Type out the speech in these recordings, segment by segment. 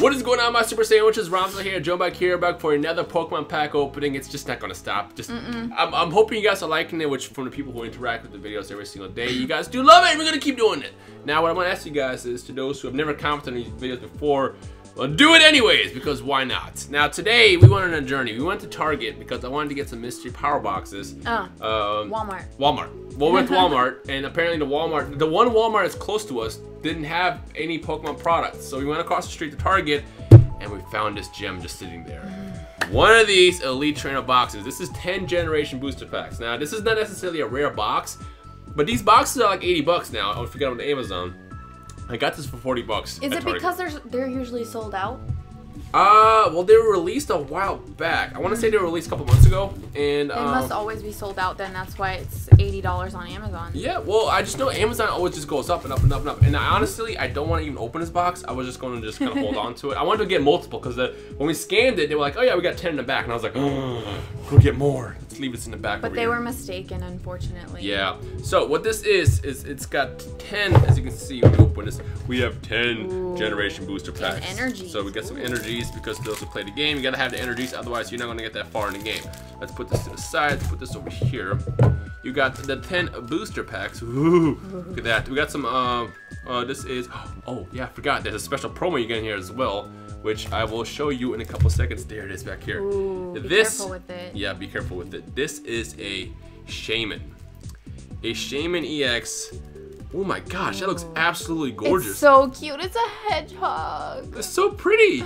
What is going on, my Super Sandwiches? Ramza here, joined by Kirabek for another Pokemon pack opening. It's just not gonna stop. I'm hoping you guys are liking it, which from the people who interact with the videos every single day, you guys do love it, and we're gonna keep doing it. Now, what I'm gonna ask you guys is, to those who have never commented on these videos before, well, do it anyways, because why not? Now, today, we went on a journey. We went to Target because I wanted to get some mystery power boxes. Walmart. Well, we went to Walmart, and apparently the one Walmart that's close to us didn't have any Pokemon products. So we went across the street to Target, and we found this gem just sitting there. One of these Elite Trainer boxes. This is 10 generation booster packs. Now, this is not necessarily a rare box, but these boxes are like 80 bucks now. I would forget on Amazon. I got this for 40 bucks. Is it because they're usually sold out? Well, they were released a while back. I want to say they were released a couple months ago, and they must always be sold out. Then that's why it's $80 on Amazon. Yeah, well, I just know Amazon always just goes up and up and up and up. And I, honestly, I don't want to even open this box. I was just going to just kind of hold on to it. I wanted to get multiple because when we scanned it, they were like, "Oh yeah, we got 10 in the back," and I was like, "Oh, go get more. Let's leave this in the back." But they were mistaken, unfortunately. Yeah. So what this is it's got 10, as you can see when we open this. We have 10 generation booster packs. Energy. So we got some energy. Because those who play the game, you gotta have the energies, otherwise you're not gonna get that far in the game. Let's put this to the side. Let's put this over here. You got the 10 booster packs. Ooh, look at that. We got some. This is. Oh yeah, I forgot. There's a special promo you get in here as well, which I will show you in a couple seconds. There it is back here. Ooh, this, be careful with it. Yeah, be careful with it. This is a Shaymin. A Shaymin EX. Oh my gosh, that looks absolutely gorgeous. It's so cute. It's a hedgehog. It's so pretty.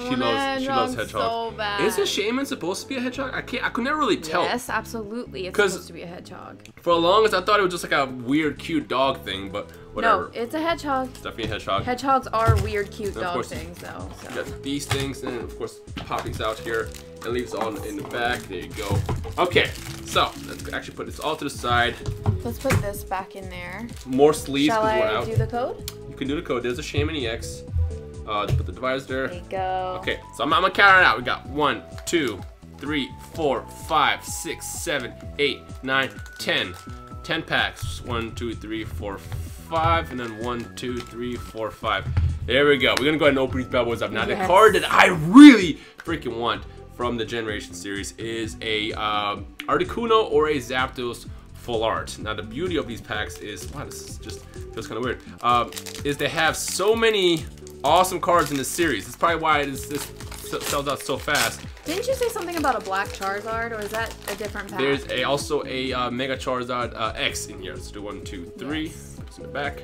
She loves hedgehog so bad. Is a Shaymin supposed to be a hedgehog? I could never really tell. Yes, absolutely. It's supposed to be a hedgehog. For the longest, I thought it was just like a weird, cute dog thing, but whatever. No, it's a hedgehog. It's definitely a hedgehog. Hedgehogs are weird, cute dog things, though. So. You got these things, and of course, pop these out here and leaves all in the back. There you go. Okay, so let's actually put this all to the side. Let's put this back in there. More sleeves. Shall I do the code? You can do the code. There's a Shaymin EX. Put the dividers there. There you go. Okay, so I'm gonna count it out. We got 1, 2, 3, 4, 5, 6, 7, 8, 9, 10. 10 packs. 1, 2, 3, 4, 5, and then 1, 2, 3, 4, 5. There we go. We're gonna go ahead and open these bad boys up now. Yes. The card that I really freaking want from the Generation series is a Articuno or a Zapdos full art. Now the beauty of these packs is, wow, this is just feels kind of weird. Is they have so many awesome cards in this series. That's probably why this sells out so fast. Didn't you say something about a black Charizard, or is that a different pack? There's also a Mega Charizard X in here. Let's do 1, 2, 3. Yes. It's in the back.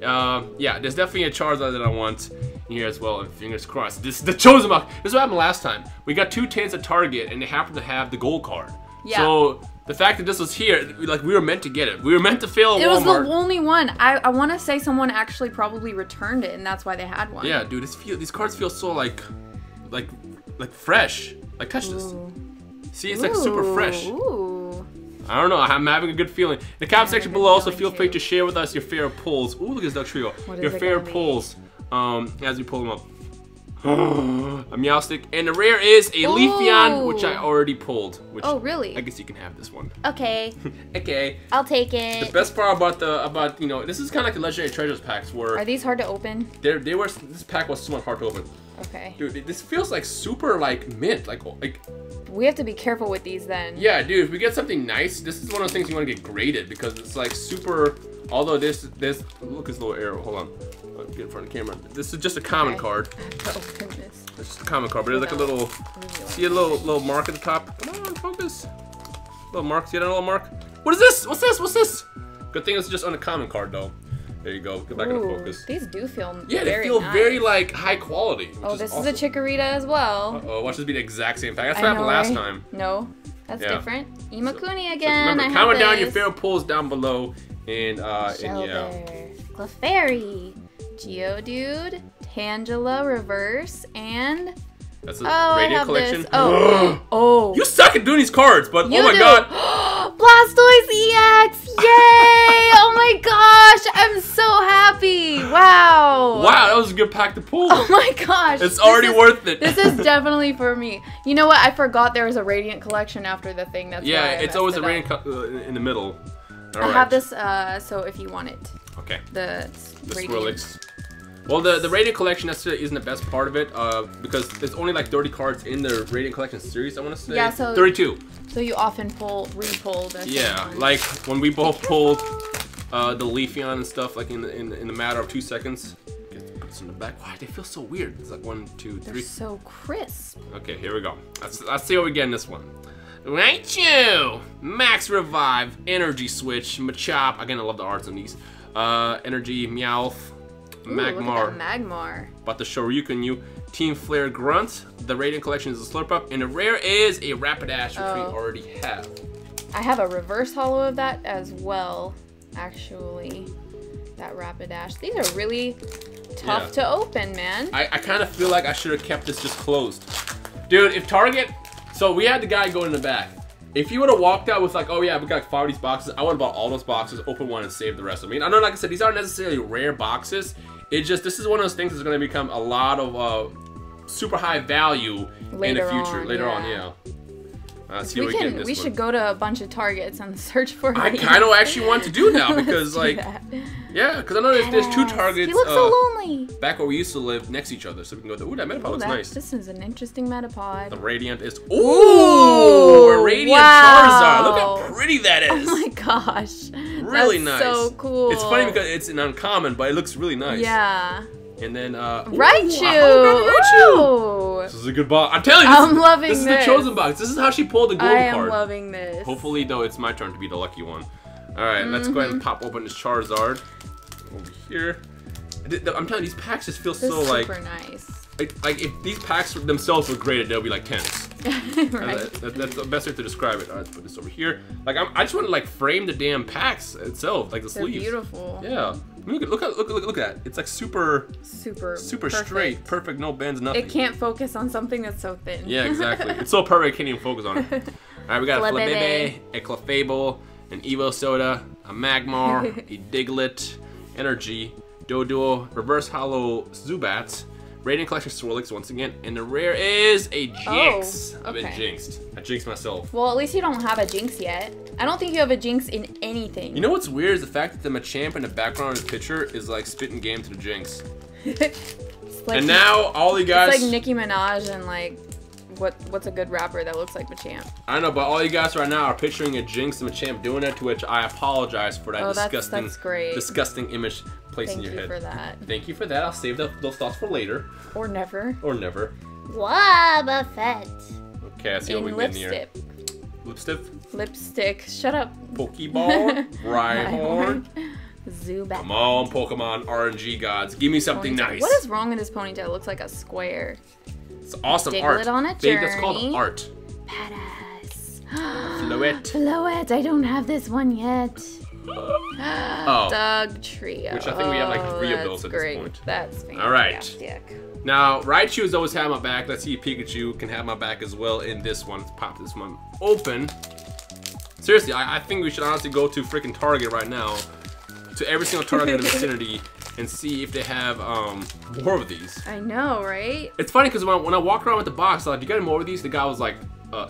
Yeah, there's definitely a Charizard that I want in here as well, and fingers crossed. This the Chosen Rock. This is what happened last time. We got two tins at Target, and they happened to have the gold card. Yeah. So the fact that this was here, like, we were meant to get it. We were meant to fail at Walmart. It was the only one. I want to say someone actually probably returned it, and that's why they had one. Yeah, dude, these cards feel so like fresh. Like, touch this. See, it's like super fresh. Ooh. I don't know. I'm having a good feeling. In the comment section below, also feel free to share with us your favorite pulls. Ooh, look at this duck trio. Your favorite pulls as we pull them up. A Meowstick, and the rare is a Leafeon, which I already pulled. Which, oh really? I guess you can have this one. Okay. Okay. I'll take it. The best part about this is kind of like the Legendary Treasures packs were. Are these hard to open? This pack was somewhat hard to open. Okay. Dude, this feels like super mint, like. We have to be careful with these then. Yeah, dude. If we get something nice, this is one of the things you want to get graded because it's like super. Although this look, this little arrow. Hold on. Get in front of the camera. This is just a common card. It's just a common card, but there's like a little. See a little mark at the top. Come on, focus. Little mark. See that little mark? What is this? What's this? What's this? Good thing it's just on a common card though. There you go. Get back into focus. These do feel. Yeah, they feel nice. Very like high quality. Which is awesome. Is a Chikorita as well. Uh oh, watch this be the exact same pack. That's what happened last time. No, that's different. Imakuni again. So remember, comment down your favorite pulls down below, and yeah. Clefairy. Geodude, Tangela, reverse, and that's a Radiant Collection. Oh, you suck at doing these cards, but oh my god! Blastoise EX, yay! Oh my gosh, I'm so happy! Wow! Wow, that was a good pack to pull. Oh my gosh! It's already worth it. This is definitely for me. You know what? I forgot there was a Radiant Collection after the thing. That's yeah, it's always a Radiant in the middle. All right. I have this, so if you want it. Okay. The Swirlix. Well, the Radiant Collection necessarily isn't the best part of it, because there's only like 30 cards in the Radiant Collection series, I want to say. Yeah, so 32. So you often re-pull the Yeah, like when we both pulled the Leafeon and stuff, like in a matter of 2 seconds. In the back. Wow, they feel so weird. It's like 1, 2, 3. They're so crisp. Okay, here we go. Let's see what we get in this one. Raichu! Max Revive, Energy Switch, Machamp. Again, I love the arts on these. Energy, Meowth, Magmar. Ooh, Magmar. But the Shoryuken, Team Flare Grunt. The Radiant Collection is a Slurpup, and the rare is a Rapidash, which we already have. I have a reverse holo of that as well, actually. That Rapidash. These are really tough to open, man. I kind of feel like I should have kept this just closed. Dude, if Target... So we had the guy go in the back. If you would have walked out with like, oh yeah, we got 5 of these boxes, I would have bought all those boxes, open one, and saved the rest. I mean, I know, like I said, these aren't necessarily rare boxes. It just, this is one of those things that's going to become a lot of super high value later in the future. Later on, yeah. See we what can, we should go to a bunch of Targets and search for him. I kind of actually want to do now because, like, yeah, because I know there's 2 Targets. He looks so lonely. Back where we used to live next to each other, so we can go there. Ooh, that Metapod looks nice. This is an interesting Metapod. The Radiant is. Ooh, a Radiant Charizard. Look how pretty that is. Oh my gosh. Really nice. So cool. It's funny because it's an uncommon, but it looks really nice. Yeah. And then, Raichu! This is a good box. I'm telling you, this is the chosen box. This is how she pulled the golden card. I am loving this. Hopefully, though, it's my turn to be the lucky one. All right, let's go ahead and pop open this Charizard over here. I'm telling you, these packs just feel so like super nice. Like if these packs themselves were graded, they'll be like 10s. Right. That's the best way to describe it. All right, let's put this over here. Like I just want to like frame the damn packs itself, like the sleeves. Beautiful. Yeah. Look at that. It's like super perfect. Straight, perfect, no bends, nothing. It can't focus on something that's so thin. Yeah, exactly. It's so perfect, it can't even focus on it. All right, we got a Flabébé, a Clefable, an Evo Soda, a Magmar, a Diglett, Energy, Doduo, Reverse Hollow Zubat, Radiant Collection Swirlix once again, and the rare is a Jinx. I've been jinxed. I jinxed myself. Well, at least you don't have a Jinx yet. I don't think you have a Jinx in anything. You know what's weird is the fact that the Machamp in the background of the picture is like spitting game to the Jinx. Like, and now all you guys... It's like Nicki Minaj and like, what's a good rapper that looks like Machamp? I know, but all you guys right now are picturing a Jinx and Machamp doing it, to which I apologize for that disgusting image placed in your head. Thank you for that. Thank you for that. I'll save those thoughts for later. Or never. Or never. Wobbuffet. Okay, I see what we get in here. Lipstick. Shut up. Pokeball. Rhyhorn. Zubat. Come on, Pokemon RNG gods. Give me something nice. What is wrong with this ponytail? It looks like a square. It's awesome art. Diglett on a journey. That's called art. Badass. Floette. Floette. I don't have this one yet. Dog Trio. Which I think we have like 3 of those at this point. That's fantastic. All right. Now, Raichu has always had my back. Let's see if Pikachu can have my back as well in this one. Let's pop this one open. Seriously, I think we should honestly go to freaking Target right now. To every single Target in the vicinity. And see if they have more of these. I know, right? It's funny because when I walk around with the box, I'm like, "Do you got any more of these?" The guy was like,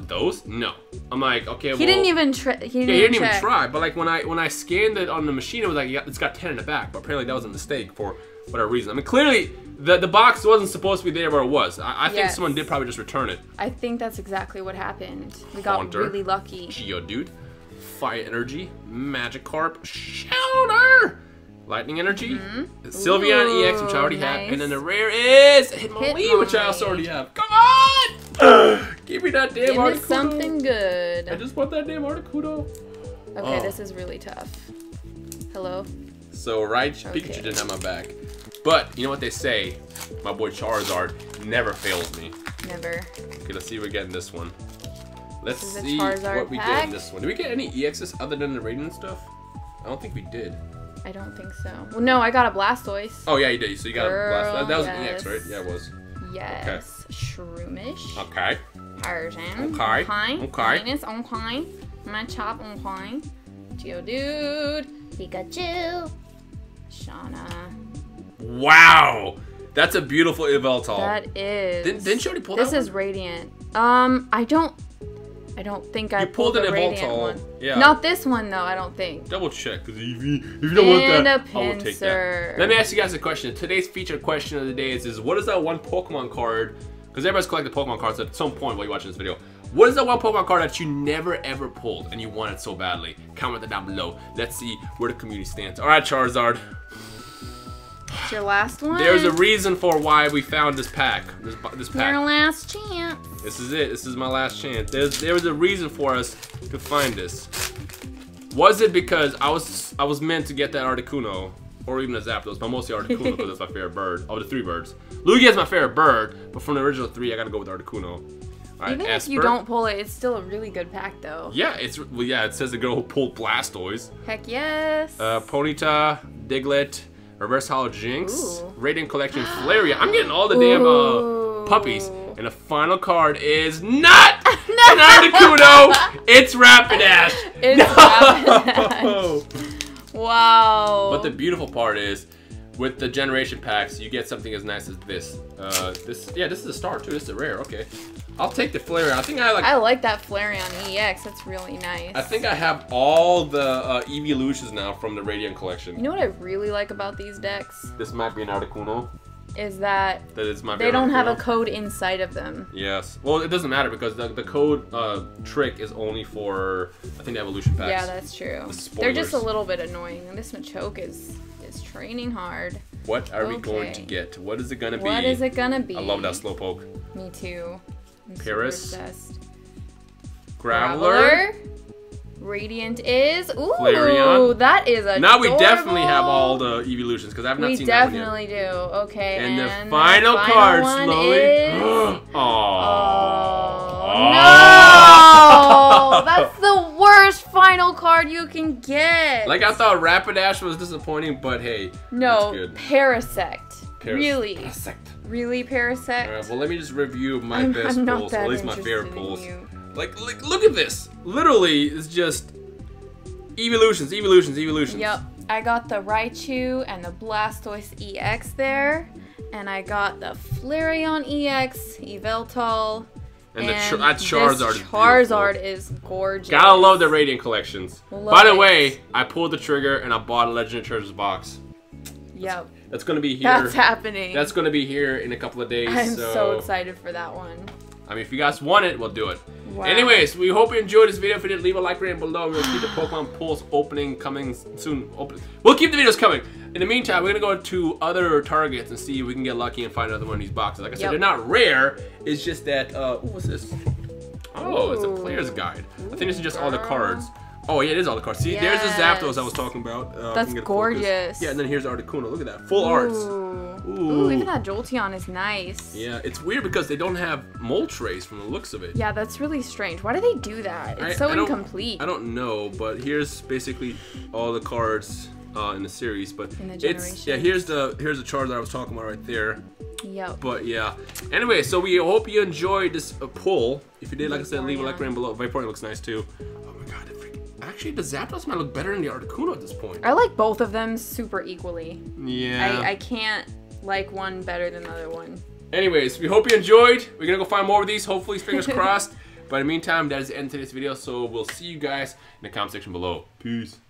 "Those? No." I'm like, "Okay." Well, he didn't even try. But like when I scanned it on the machine, it was like, "Yeah, it's got 10 in the back." But apparently that was a mistake for whatever reason. I mean, clearly the box wasn't supposed to be there where it was. I think someone did probably just return it. I think that's exactly what happened. We got really lucky. Geodude, Fire Energy, Magikarp, Shouter. Lightning Energy, Sylveon EX, which I already have, and then the rare is Hitmonlee, which I also already have. Come on! Give me that damn Articuno. Give me something good. I just want that damn Articuno. Okay, this is really tough. Hello? So, Pikachu didn't have my back. But, you know what they say? My boy Charizard never fails me. Never. Okay, let's see what we get in this one. Let's see what we get in this one. Did we get any EXs other than the Radiant stuff? I don't think we did. I don't think so. Well, no, I got a Blastoise. Oh, yeah, you did. So you got a Blastoise. That was an EX, right? Yeah, it was. Yes. Okay. Shroomish. Okay. Persian. Okay. Okay. Venus. Okay. Machop. Okay. Geodude. Pikachu. Shauna. Wow. That's a beautiful Yveltal. That is. Didn't you already pull that one? This is Radiant. I don't. I don't think I pulled an Evoltal one. Yeah. Not this one though, I don't think. Double check, because if you don't want that, I will take that. Let me ask you guys a question. Today's featured question of the day is what is that one Pokemon card? Because everybody's collecting Pokemon cards at some point while you're watching this video. What is that one Pokemon card that you never ever pulled and you wanted so badly? Comment that down below. Let's see where the community stands. All right, Charizard. It's your last one. There's a reason for why we found this pack. This pack. Your last chance. This is it. This is my last chance. There was a reason for us to find this. Was it because I was meant to get that Articuno or even a Zapdos, but mostly Articuno because it's my favorite bird. Of the three birds, Lugia is my favorite bird, but from the original three, I gotta go with Articuno. All right, even Esper. If you don't pull it, it's still a really good pack, though. Yeah, it's well, yeah. It says the girl who pulled Blastoise. Heck yes. Ponyta, Diglett. Reverse Hollow Jinx, ooh. Radiant Collection, Flareon. I'm getting all the damn puppies. And the final card is not an Articuno. It's Rapidash. It's Rapidash. Wow. But the beautiful part is, with the generation packs, you get something as nice as this. Yeah, this is a star too. This is a rare. Okay, I'll take the Flareon. I think I like that Flareon EX. That's really nice. I think I have all the Eeveelutions now from the Radiant Collection. You know what I really like about these decks? This might be an Articuno. Is that? That is my. They don't have a code inside of them. Yes. Well, it doesn't matter because the code trick is only for I think the evolution packs. Yeah, that's true. They're just a little bit annoying. And this Machoke is. It's training hard. What are we going to get? What is it gonna be? What is it gonna be? I love that Slowpoke. Me too. I'm Paris. Graveler. Radiant is. Ooh, Flareon. That is adorable. Now we definitely have all the Eeveelutions because I've not seen that one yet. We definitely do. Okay. And the final card slowly. Is... oh. Oh. No. That's the worst final card you can get. Like I thought Rapidash was disappointing, but hey. No, that's good. Parasect. Really? Parasect. Really Parasect? Alright, well let me just review my best pulls, or at least my favorite pulls. Like, look at this. Literally, it's just Eeveelutions, Eeveelutions, Eeveelutions. Yep. I got the Raichu and the Blastoise EX there. And I got the Flareon EX, Eveltal. And that Charizard. This Charizard is gorgeous. Gotta love the Radiant Collections. Love By the it. Way, I pulled the trigger and I bought a Legendary Treasures box. Yep. That's gonna be here. That's happening. That's gonna be here in a couple of days. I'm so excited for that one. I mean, if you guys want it, we'll do it. Wow. Anyways, we hope you enjoyed this video. If you did, leave a like rating below. We'll keep the Pokemon polls coming soon. We'll keep the videos coming. In the meantime, we're going to go to other targets and see if we can get lucky and find another one of these boxes. Like I said, they're not rare. It's just that, what's this? Oh, it's a player's guide. Ooh, I think this is just all the cards. Oh, yeah, it is all the cards. See, yes. There's the Zapdos I was talking about. That's gorgeous. Focus. Yeah, and then here's Articuno. Look at that. Full arts. Ooh, even that Jolteon is nice. Yeah, it's weird because they don't have Moltres from the looks of it. Yeah, that's really strange. Why do they do that? It's so incomplete. I don't know, but here's basically all the cards in the series. But here's the Charizard I was talking about right there. Yep. But yeah. Anyway, so we hope you enjoyed this pull. If you did, like I said, leave a like rating below. Vaporeon looks nice too. Oh my god, actually, the Zapdos might look better than the Articuno at this point. I like both of them super equally. Yeah. I can't like one better than the other one. Anyways, we hope you enjoyed. We're gonna go find more of these, hopefully, fingers crossed. But in the meantime, that is the end of today's video, so we'll see you guys in the comment section below. Peace.